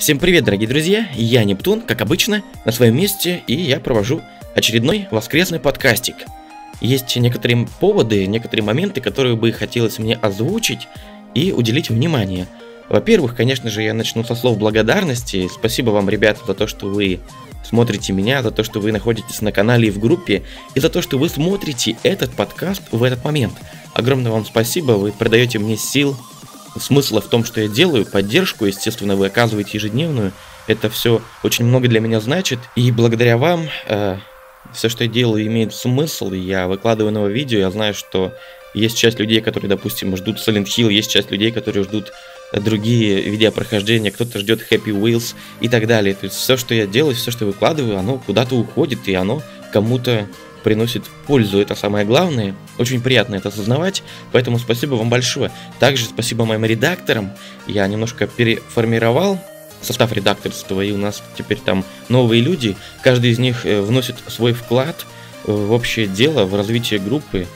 Всем привет, дорогие друзья, я Нептун, как обычно, на своем месте, и я провожу очередной воскресный подкастик. Есть некоторые поводы, некоторые моменты, которые бы хотелось мне озвучить и уделить внимание. Во-первых, конечно же, я начну со слов благодарности. Спасибо вам, ребята, за то, что вы смотрите меня, за то, что вы находитесь на канале и в группе, и за то, что вы смотрите этот подкаст в этот момент. Огромное вам спасибо, вы придаете мне сил, смысла в том, что я делаю, поддержку, естественно, вы оказываете ежедневную. Это все очень много для меня значит, и благодаря вам все, что я делаю, имеет смысл. Я выкладываю новое видео, я знаю, что есть часть людей, которые, допустим, ждут Silent Hill, есть часть людей, которые ждут другие видеопрохождения, кто-то ждет Happy Wheels и так далее. То есть все, что я делаю, все, что выкладываю, оно куда-то уходит, и оно кому-то приносит пользу, это самое главное. Очень приятно это осознавать, поэтому спасибо вам большое. Также спасибо моим редакторам, я немножко переформировал состав редакторства, и у нас теперь там новые люди, каждый из них вносит свой вклад в общее дело, в развитие группы.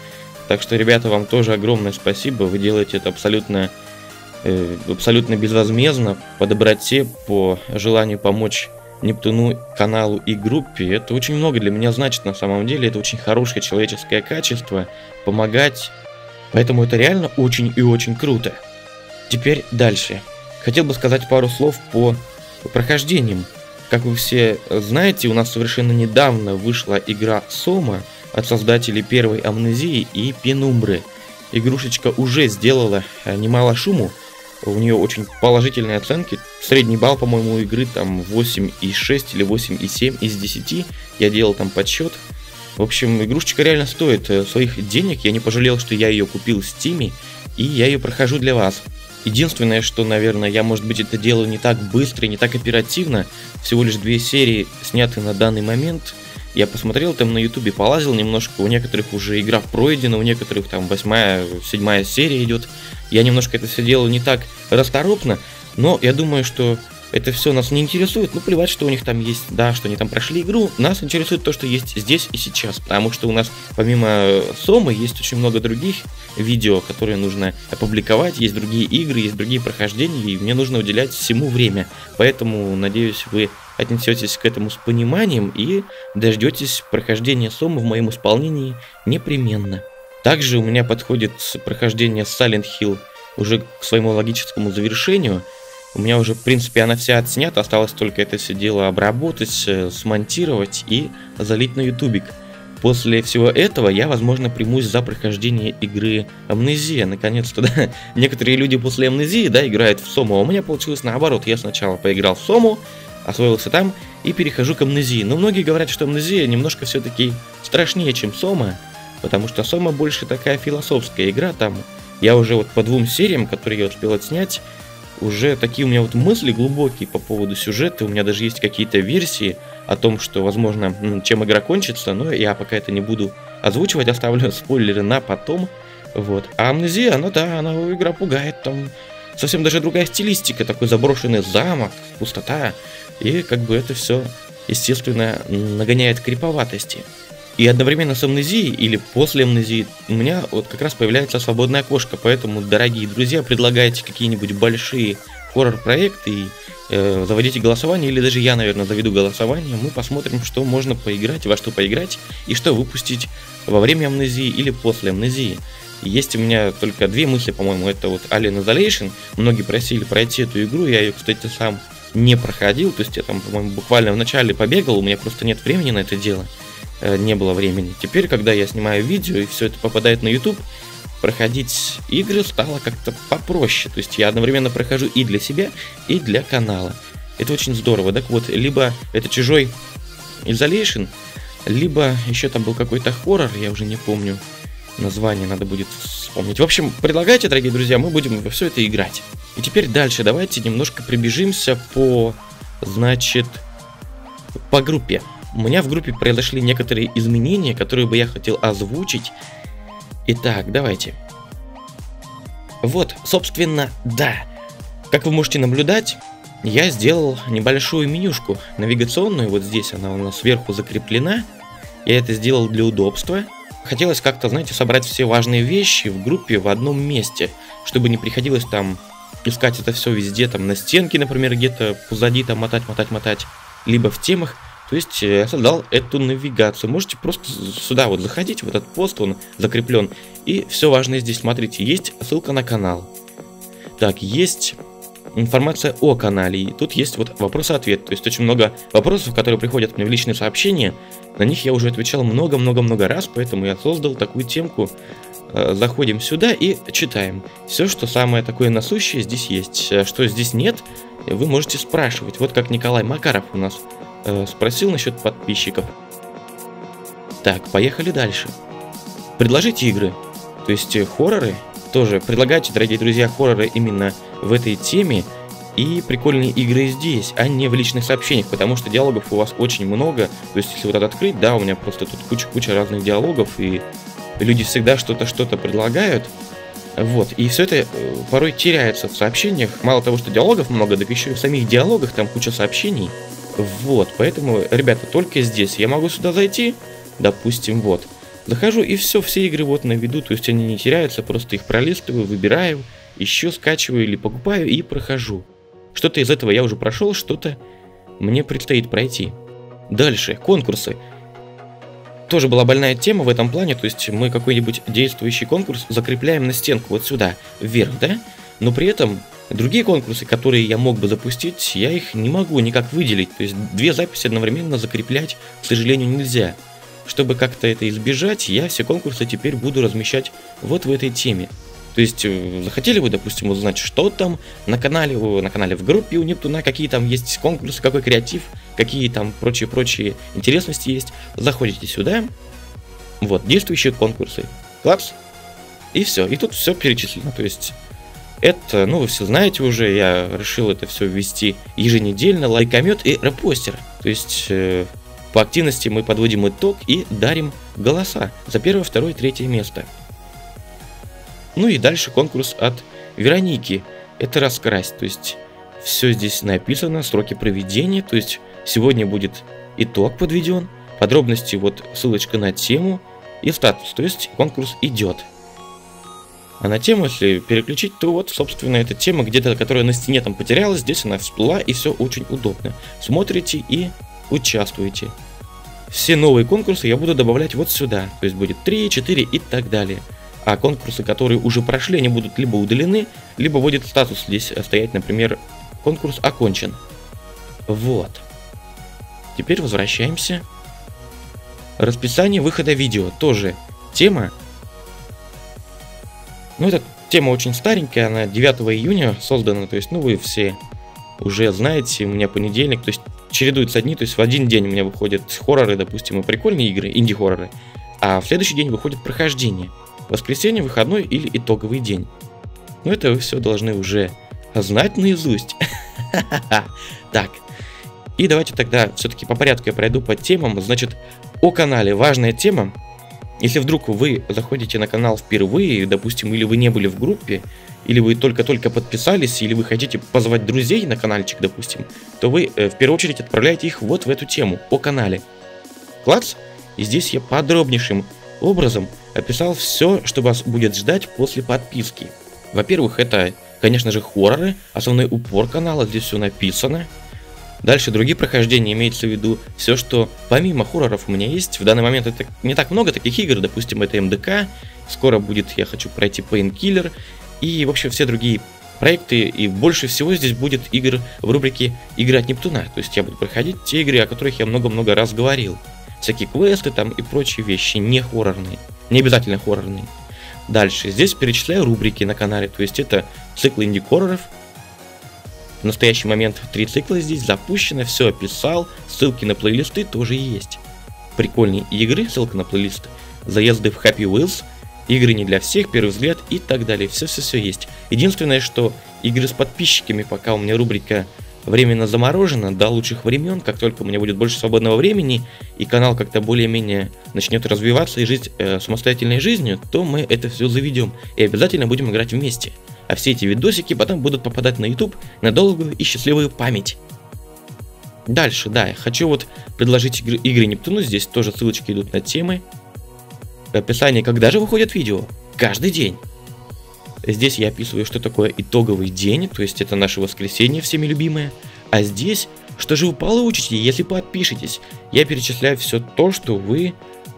Так что, ребята, вам тоже огромное спасибо, вы делаете это абсолютно безвозмездно, по доброте, по желанию помочь Нептуну, каналу и группе. Это очень много для меня значит на самом деле, это очень хорошее человеческое качество, помогать, поэтому это реально очень и очень круто. Теперь дальше. Хотел бы сказать пару слов по прохождениям. Как вы все знаете, у нас совершенно недавно вышла игра Сома от создателей первой Амнезии и Пенумбры. Игрушечка уже сделала немало шуму, у нее очень положительные оценки. Средний балл, по-моему, у игры там 8,6 или 8,7 из 10. Я делал там подсчет. В общем, игрушечка реально стоит своих денег. Я не пожалел, что я ее купил в Steam, и я ее прохожу для вас. Единственное, что, наверное, я, может быть, это делаю не так быстро и не так оперативно. Всего лишь 2 серии сняты на данный момент. Я посмотрел там на YouTube, полазил немножко, у некоторых уже игра пройдена, у некоторых там 8-7 серия идет. Я немножко это все делаю не так расторопно, но я думаю, что это все нас не интересует. Ну, плевать, что у них там есть, да, что они там прошли игру. Нас интересует то, что есть здесь и сейчас, потому что у нас помимо Сомы есть очень много других видео, которые нужно опубликовать, есть другие игры, есть другие прохождения, и мне нужно уделять всему время. Поэтому, надеюсь, вы отнесетесь к этому с пониманием и дождетесь прохождения Сомы в моем исполнении непременно. Также у меня подходит прохождение Silent Hill уже к своему логическому завершению. У меня уже, в принципе, она вся отснята, осталось только это все дело обработать, смонтировать и залить на ютубик. После всего этого я, возможно, примусь за прохождение игры Амнезия, наконец-то, да. Некоторые люди после Амнезии, да, играют в Сому, а у меня получилось наоборот. Я сначала поиграл в Сому, освоился там и перехожу к Амнезии. Но многие говорят, что Амнезия немножко все-таки страшнее, чем Сома, потому что Сома больше такая философская игра. Там я уже вот по 2 сериям, которые я успел отснять, уже такие у меня вот мысли глубокие по поводу сюжета. У меня даже есть какие-то версии о том, что, возможно, чем игра кончится, но я пока это не буду озвучивать, оставлю спойлеры на потом. Вот. А Амнезия, она, да, она игра пугает, там совсем даже другая стилистика, такой заброшенный замок, пустота, и как бы это все, естественно, нагоняет криповатости. И одновременно с Амнезией или после Амнезии у меня вот как раз появляется свободное окошко, поэтому, дорогие друзья, предлагайте какие-нибудь большие хоррор-проекты и заводите голосование, или даже я, наверное, заведу голосование, мы посмотрим, что можно поиграть, во что поиграть и что выпустить во время Амнезии или после Амнезии. Есть у меня только 2 мысли, по-моему, это вот Alien Isolation, многие просили пройти эту игру, я ее, кстати, сам не проходил, то есть я там, по-моему, буквально в начале побегал, у меня просто нет времени на это дело. Не было времени. Теперь, когда я снимаю видео и все это попадает на YouTube, проходить игры стало как-то попроще. То есть я одновременно прохожу и для себя, и для канала. Это очень здорово. Так вот, либо это чужой Isolation, либо еще там был какой-то хоррор, я уже не помню название, надо будет вспомнить. В общем, предлагайте, дорогие друзья, мы будем во все это играть. И теперь дальше давайте немножко прибежимся по, значит, по группе. У меня в группе произошли некоторые изменения, которые бы я хотел озвучить. Итак, давайте. Вот, собственно, да. Как вы можете наблюдать, я сделал небольшую менюшку навигационную. Вот здесь она у нас сверху закреплена. Я это сделал для удобства. Хотелось как-то, знаете, собрать все важные вещи в группе в одном месте, чтобы не приходилось там искать это все везде, там на стенке, например, где-то позади, там мотать, либо в темах. То есть я создал эту навигацию. Можете просто сюда вот заходить, в этот пост, он закреплен. И все важное здесь, смотрите, есть ссылка на канал. Так, есть информация о канале. И тут есть вот вопрос-ответ. То есть очень много вопросов, которые приходят мне в личные сообщения. На них я уже отвечал много-много-много раз, поэтому я создал такую темку. Заходим сюда и читаем. Все, что самое такое насущее, здесь есть. Что здесь нет, вы можете спрашивать. Вот как Николай Макаров у нас спросил насчет подписчиков. Так, поехали дальше. Предложите игры. То есть хорроры тоже. Предлагайте, дорогие друзья, хорроры именно в этой теме. И прикольные игры здесь, а не в личных сообщениях, потому что диалогов у вас очень много. То есть если вот это открыть, да, у меня просто тут куча разных диалогов, и люди всегда что-то предлагают. Вот, и все это порой теряется в сообщениях. Мало того, что диалогов много, так еще и в самих диалогах там куча сообщений. Вот, поэтому, ребята, только здесь. Я могу сюда зайти, допустим, вот. Захожу, и все игры вот на виду, то есть они не теряются, просто их пролистываю, выбираю, еще скачиваю или покупаю и прохожу. Что-то из этого я уже прошел, что-то мне предстоит пройти. Дальше, конкурсы. Тоже была больная тема в этом плане, то есть мы какой-нибудь действующий конкурс закрепляем на стенку вот сюда, вверх, да? Но при этом другие конкурсы, которые я мог бы запустить, я их не могу никак выделить. То есть две записи одновременно закреплять, к сожалению, нельзя. Чтобы как-то это избежать, я все конкурсы теперь буду размещать вот в этой теме. То есть захотели вы, допустим, узнать, что там на канале в группе у Нептуна, какие там есть конкурсы, какой креатив, какие там прочие интересности есть. Заходите сюда, вот, действующие конкурсы, клапс, и все. И тут все перечислено, то есть это, ну, вы все знаете уже, я решил это все ввести еженедельно, лайкомет и репостер. То есть по активности мы подводим итог и дарим голоса за 1, 2, 3 место. Ну и дальше конкурс от Вероники. Это раскрасть, то есть все здесь написано, сроки проведения, то есть сегодня будет итог подведен, подробности, вот ссылочка на тему и статус, то есть конкурс идет. А на тему, если переключить, то вот, собственно, эта тема где-то, которая на стене там потерялась, здесь она всплыла, и все очень удобно. Смотрите и участвуете. Все новые конкурсы я буду добавлять вот сюда, то есть будет 3, 4 и так далее. А конкурсы, которые уже прошли, они будут либо удалены, либо будет статус здесь стоять, например, конкурс окончен. Вот. Теперь возвращаемся. Расписание выхода видео. Тоже тема. Ну, эта тема очень старенькая, она 9 июня создана, то есть, ну, вы все уже знаете, у меня понедельник, то есть, чередуются дни, то есть, в один день у меня выходят хорроры, допустим, и прикольные игры, инди-хорроры, а в следующий день выходит прохождение. Воскресенье, выходной или итоговый день. Ну, это вы все должны уже знать наизусть. Так, и давайте тогда все-таки по порядку я пройду по темам. Значит, о канале. Важная тема. Если вдруг вы заходите на канал впервые, допустим, или вы не были в группе, или вы только-только подписались, или вы хотите позвать друзей на каналчик, допустим, то вы в первую очередь отправляете их вот в эту тему, о канале. Класс! И здесь я подробнейшим образом описал все, что вас будет ждать после подписки. Во-первых, это, конечно же, хорроры, основной упор канала, здесь все написано. Дальше другие прохождения, имеется в виду все, что помимо хорроров у меня есть. В данный момент это не так много таких игр, допустим, это МДК, скоро будет, я хочу пройти Painkiller и вообще все другие проекты. И больше всего здесь будет игр в рубрике «Игры от Нептуна». То есть я буду проходить те игры, о которых я много-много раз говорил. Всякие квесты там и прочие вещи, не хоррорные, не обязательно хоррорные. Дальше, здесь перечисляю рубрики на канале, то есть это циклы инди-хорроров. В настоящий момент 3 цикла здесь запущено, все описал, ссылки на плейлисты тоже есть. Прикольные игры, ссылка на плейлист, заезды в Happy Wheels, игры не для всех, первый взгляд и так далее, все есть. Единственное, что игры с подписчиками, пока у меня рубрика временно заморожено до лучших времен, как только у меня будет больше свободного времени и канал как-то более-менее начнет развиваться и жить самостоятельной жизнью, то мы это все заведем и обязательно будем играть вместе. А все эти видосики потом будут попадать на YouTube на долгую и счастливую память. Дальше, да, я хочу вот предложить игры Нептуну, здесь тоже ссылочки идут на темы. Описание, когда же выходят видео? Каждый день. Здесь я описываю, что такое итоговый день, то есть это наше воскресенье, всеми любимое. А здесь, что же вы получите, если подпишетесь? Я перечисляю все то, что вы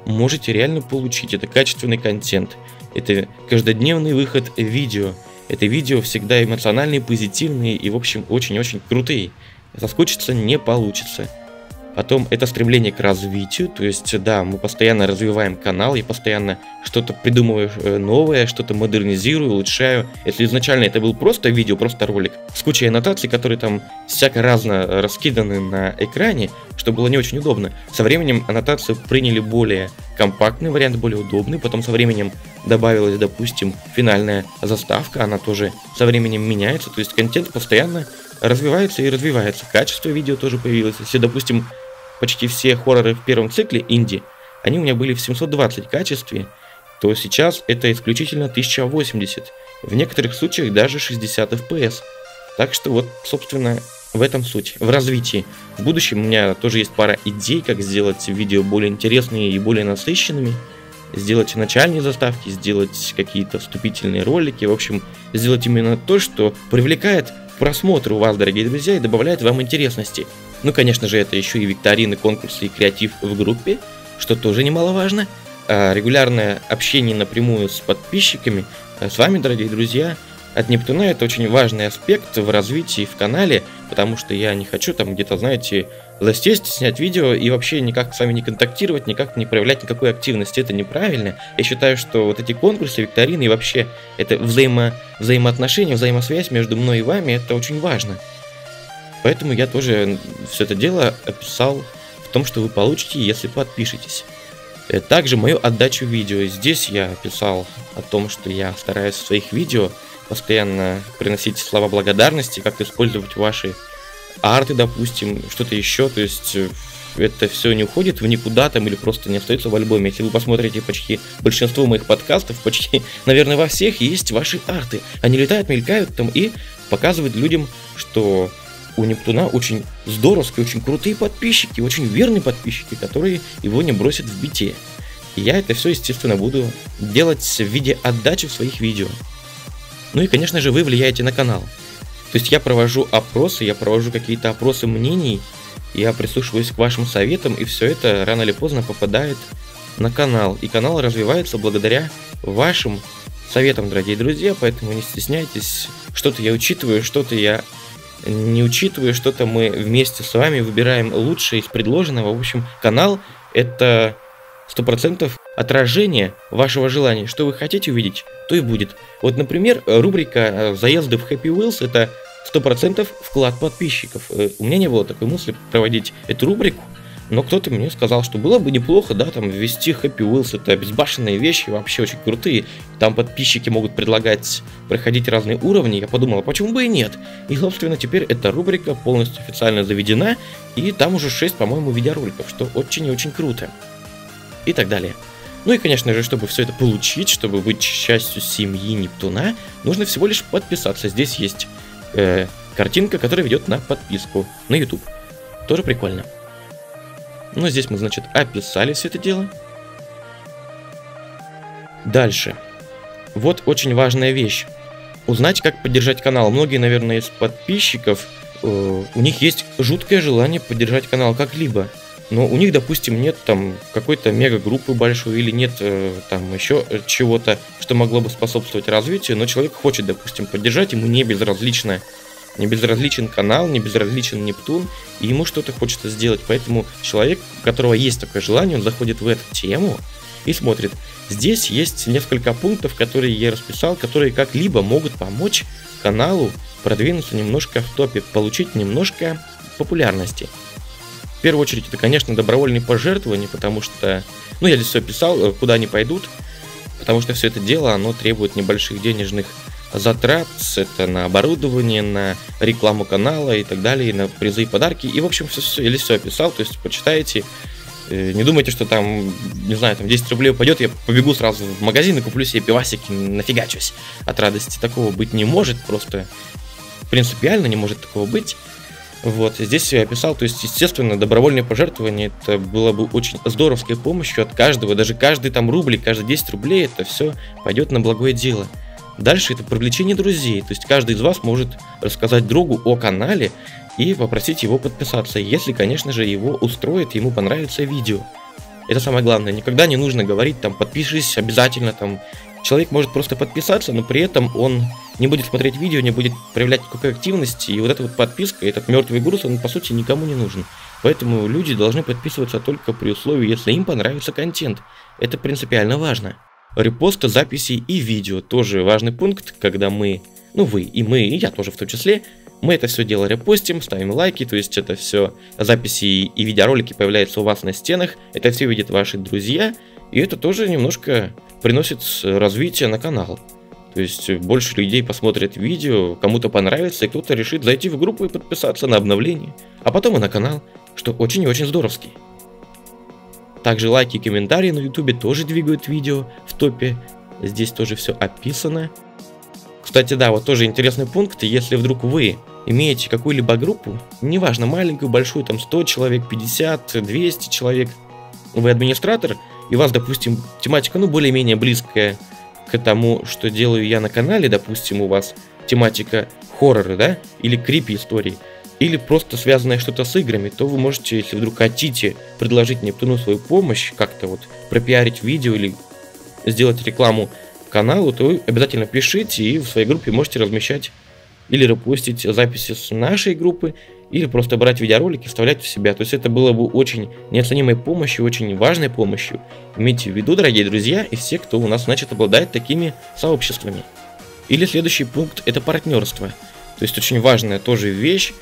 можете реально получить. Это качественный контент, это каждодневный выход видео. Это видео всегда эмоциональные, позитивные и, в общем, очень-очень крутые. Соскучиться не получится. Потом это стремление к развитию, то есть, да, мы постоянно развиваем канал, я постоянно что-то придумываю новое, что-то модернизирую, улучшаю. Если изначально это был просто видео, просто ролик, с кучей аннотаций, которые там всяко-разно раскиданы на экране, что было не очень удобно. Со временем аннотации приняли более компактный вариант, более удобный, потом со временем добавилась, допустим, финальная заставка, она тоже со временем меняется, то есть контент постоянно развивается и развивается, качество видео тоже появилось. Если, допустим, почти все хорроры в первом цикле инди, они у меня были в 720 качестве, то сейчас это исключительно 1080, в некоторых случаях даже 60 FPS. Так что вот, собственно, в этом суть, в развитии. В будущем у меня тоже есть пара идей, как сделать видео более интересные и более насыщенными, сделать начальные заставки, сделать какие-то вступительные ролики, в общем, сделать именно то, что привлекает просмотр у вас, дорогие друзья, и добавляет вам интересности. Ну, конечно же, это еще и викторины, конкурсы и креатив в группе, что тоже немаловажно. Регулярное общение напрямую с подписчиками, с вами, дорогие друзья, от Нептуна. Это очень важный аспект в развитии в канале, потому что я не хочу там где-то, знаете, засесть, снять видео и вообще никак с вами не контактировать, никак не проявлять никакой активности. Это неправильно. Я считаю, что вот эти конкурсы, викторины и вообще это взаимоотношения, взаимосвязь между мной и вами, это очень важно. Поэтому я тоже все это дело описал в том, что вы получите, если подпишетесь. Также мою отдачу видео. Здесь я описал о том, что я стараюсь в своих видео постоянно приносить слова благодарности, как использовать ваши арты, допустим, что-то еще, то есть это все не уходит в никуда там или просто не остается в альбоме. Если вы посмотрите почти большинство моих подкастов, почти, наверное, во всех есть ваши арты. Они летают, мелькают там и показывают людям, что у Нептуна очень здоровские, очень крутые подписчики, очень верные подписчики, которые его не бросят в бите. И я это все, естественно, буду делать в виде отдачи в своих видео. Ну и, конечно же, вы влияете на канал. То есть я провожу опросы, я провожу какие-то опросы мнений, я прислушиваюсь к вашим советам, и все это рано или поздно попадает на канал. И канал развивается благодаря вашим советам, дорогие друзья, поэтому не стесняйтесь. Что-то я учитываю, что-то я не учитываю, что-то мы вместе с вами выбираем лучшее из предложенного. В общем, канал – это 100% отражение вашего желания, что вы хотите увидеть, то и будет. Вот, например, рубрика «Заезды в Happy Wheels» — это 100% вклад подписчиков. У меня не было такой мысли проводить эту рубрику, но кто-то мне сказал, что было бы неплохо, да, там ввести Happy Wheels, это безбашенные вещи, вообще очень крутые. Там подписчики могут предлагать проходить разные уровни. Я подумал, а почему бы и нет? И, собственно, теперь эта рубрика полностью официально заведена, и там уже 6, по-моему, видеороликов, что очень и очень круто. И так далее. Ну и, конечно же, чтобы все это получить, чтобы быть частью семьи Нептуна, нужно всего лишь подписаться. Здесь есть картинка, которая ведет на подписку на YouTube. Тоже прикольно. Ну, здесь мы, значит, описали все это дело. Дальше. Вот очень важная вещь. Узнать, как поддержать канал. Многие, наверное, из подписчиков, у них есть жуткое желание поддержать канал как-либо. Но у них, допустим, нет там какой-то мега-группы большой или нет там еще чего-то, что могло бы способствовать развитию, но человек хочет, допустим, поддержать, ему не безразличен канал, не безразличен Нептун, и ему что-то хочется сделать. Поэтому человек, у которого есть такое желание, он заходит в эту тему и смотрит. Здесь есть несколько пунктов, которые я расписал, которые как-либо могут помочь каналу продвинуться немножко в топе, получить немножко популярности. В первую очередь это, конечно, добровольные пожертвования, потому что, ну, я здесь все писал, куда они пойдут, потому что все это дело, оно требует небольших денежных затрат, это на оборудование, на рекламу канала и так далее, на призы и подарки, и, в общем, все, я здесь все описал, то есть почитайте, не думайте, что там, не знаю, там 10 рублей упадет, я побегу сразу в магазин и куплю себе пивасики, нафигачусь от радости, такого быть не может, просто принципиально не может такого быть. Вот, здесь я описал, то есть, естественно, добровольное пожертвование, это было бы очень здоровской помощью от каждого, даже каждый там рубль, каждые 10 рублей, это все пойдет на благое дело. Дальше это привлечение друзей, то есть каждый из вас может рассказать другу о канале и попросить его подписаться, если, конечно же, его устроит, ему понравится видео. Это самое главное, никогда не нужно говорить там «подпишись обязательно», там человек может просто подписаться, но при этом он не будет смотреть видео, не будет проявлять никакой активности, и вот эта вот подписка, этот мертвый груз, он по сути никому не нужен. Поэтому люди должны подписываться только при условии, если им понравится контент. Это принципиально важно. Репосты, записи и видео тоже важный пункт, когда мы, ну вы и мы, и я тоже в том числе, мы это все дело репостим, ставим лайки, то есть это все записи и видеоролики появляются у вас на стенах, это все видят ваши друзья, и это тоже немножко приносит развитие на канал. То есть больше людей посмотрят видео, кому-то понравится, и кто-то решит зайти в группу и подписаться на обновление, а потом и на канал, что очень и очень здоровски. Также лайки и комментарии на YouTube тоже двигают видео в топе, здесь тоже все описано. Кстати, да, вот тоже интересный пункт, если вдруг вы имеете какую-либо группу, неважно, маленькую, большую, там 100 человек, 50, 200 человек, вы администратор, и у вас, допустим, тематика, ну, более-менее близкая к тому, что делаю я на канале, допустим, у вас тематика хорроры, да, или крипи-истории, или просто связанное что-то с играми, то вы можете, если вдруг хотите, предложить Нептуну свою помощь, как-то вот пропиарить видео или сделать рекламу каналу, то вы обязательно пишите и в своей группе можете размещать или репостить записи с нашей группы, или просто брать видеоролики, вставлять в себя. То есть это было бы очень неоценимой помощью, очень важной помощью. Имейте в виду, дорогие друзья, и все, кто у нас, значит, обладает такими сообществами. Или следующий пункт – это партнерство. То есть очень важная тоже вещь.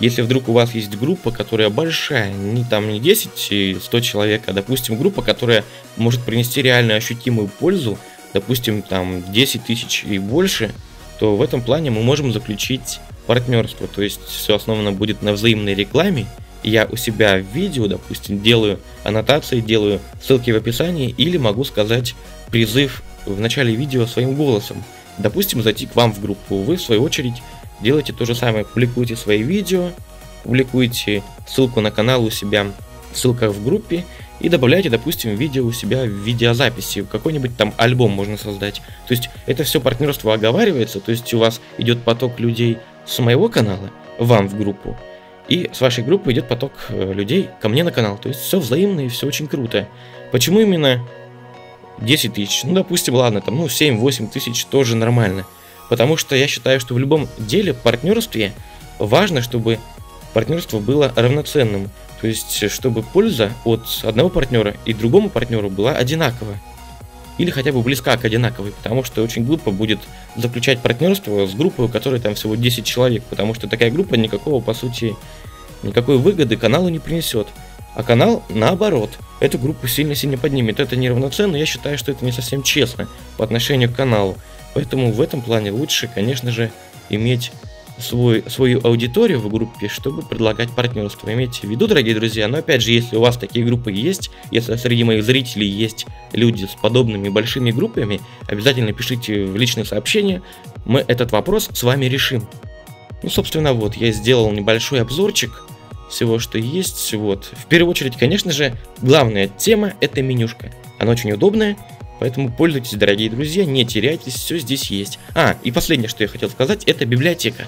Если вдруг у вас есть группа, которая большая, не 10 и 100 человек, а, допустим, группа, которая может принести реально ощутимую пользу, допустим, там 10 тысяч и больше, то в этом плане мы можем заключить партнерство. То есть все основано будет на взаимной рекламе. Я у себя в видео, допустим, делаю аннотации, делаю ссылки в описании или могу сказать призыв в начале видео своим голосом. Допустим, зайти к вам в группу. Вы, в свою очередь, делаете то же самое. Публикуете свои видео, публикуете ссылку на канал у себя в ссылках в группе. И добавляйте, допустим, видео у себя в видеозаписи, какой-нибудь там альбом можно создать. То есть это все партнерство оговаривается, то есть у вас идет поток людей с моего канала вам в группу, и с вашей группы идет поток людей ко мне на канал. То есть все взаимно и все очень круто. Почему именно 10 тысяч? Ну, допустим, ладно, там, ну, 7-8 тысяч тоже нормально. Потому что я считаю, что в любом деле, партнерстве важно, чтобы партнерство было равноценным. То есть, чтобы польза от одного партнера и другому партнеру была одинакова. Или хотя бы близка к одинаковой, потому что очень глупо будет заключать партнерство с группой, у которой там всего 10 человек, потому что такая группа никакого, по сути, никакой выгоды каналу не принесет. А канал, наоборот, эту группу сильно-сильно поднимет. Это неравноценно, я считаю, что это не совсем честно по отношению к каналу. Поэтому в этом плане лучше, конечно же, иметь свою аудиторию в группе, чтобы предлагать партнерство. Имейте в виду, дорогие друзья, но опять же, если у вас такие группы есть, если среди моих зрителей есть люди с подобными большими группами, обязательно пишите в личные сообщения, мы этот вопрос с вами решим. Ну, собственно, вот, я сделал небольшой обзорчик всего, что есть. Вот. В первую очередь, конечно же, главная тема – это менюшка. Она очень удобная. Поэтому пользуйтесь, дорогие друзья, не теряйтесь, все здесь есть. А, и последнее, что я хотел сказать, это библиотека.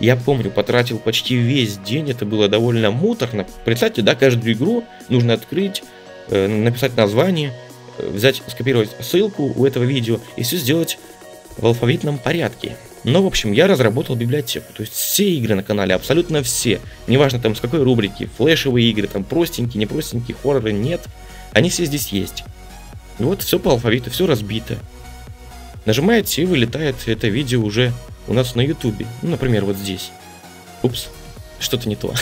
Я помню, потратил почти весь день, это было довольно муторно. Представьте, да, каждую игру нужно открыть, написать название, взять, скопировать ссылку у этого видео и все сделать в алфавитном порядке. Но, в общем, я разработал библиотеку, то есть все игры на канале, абсолютно все, неважно там с какой рубрики, флешевые игры, там простенькие, непростенькие, хорроры, нет, они все здесь есть. Вот все по алфавиту, все разбито. Нажимаете, и вылетает это видео уже у нас на YouTube. Ну, например, вот здесь. Упс, что-то не то.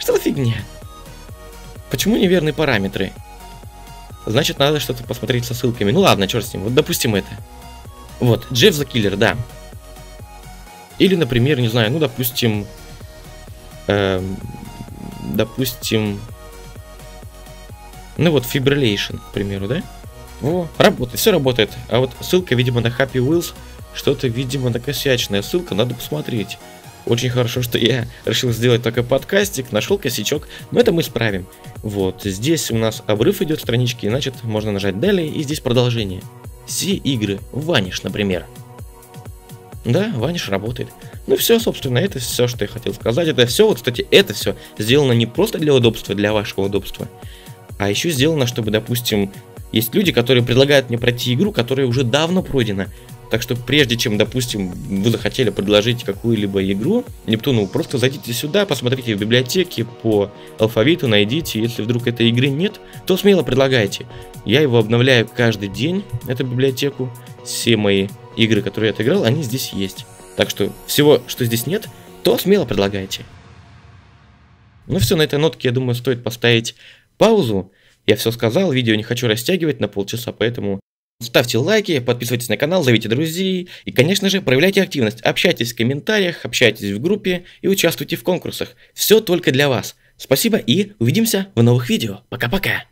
Что-то фигня. Почему неверные параметры? Значит, надо что-то посмотреть со ссылками. Ну ладно, черт с ним. Вот, допустим, это. Вот, Jeff the Killer, да. Или, например, не знаю, ну, допустим... Ну вот, Fibrillation, к примеру, да? О, работает, все работает. А вот ссылка, видимо, на Happy Wheels, что-то, видимо, накосячная ссылка, надо посмотреть. Очень хорошо, что я решил сделать такой подкастик, нашел косячок, но это мы исправим. Вот, здесь у нас обрыв идет странички, значит, можно нажать далее, и здесь продолжение. Все игры, Ваниш, например. Да, Ваниш работает. Ну все, собственно, это все, что я хотел сказать. Это все, вот, кстати, это все сделано не просто для удобства, для вашего удобства, а еще сделано, чтобы, допустим, есть люди, которые предлагают мне пройти игру, которая уже давно пройдена. Так что прежде чем, допустим, вы захотели предложить какую-либо игру Нептуну, просто зайдите сюда, посмотрите в библиотеке по алфавиту, найдите. Если вдруг этой игры нет, то смело предлагайте. Я его обновляю каждый день, эту библиотеку. Все мои игры, которые я отыграл, они здесь есть. Так что всего, что здесь нет, то смело предлагайте. Ну все, на этой нотке, я думаю, стоит поставить паузу. Я все сказал, видео не хочу растягивать на полчаса, поэтому... Ставьте лайки, подписывайтесь на канал, зовите друзей и, конечно же, проявляйте активность. Общайтесь в комментариях, общайтесь в группе и участвуйте в конкурсах. Все только для вас. Спасибо и увидимся в новых видео. Пока-пока!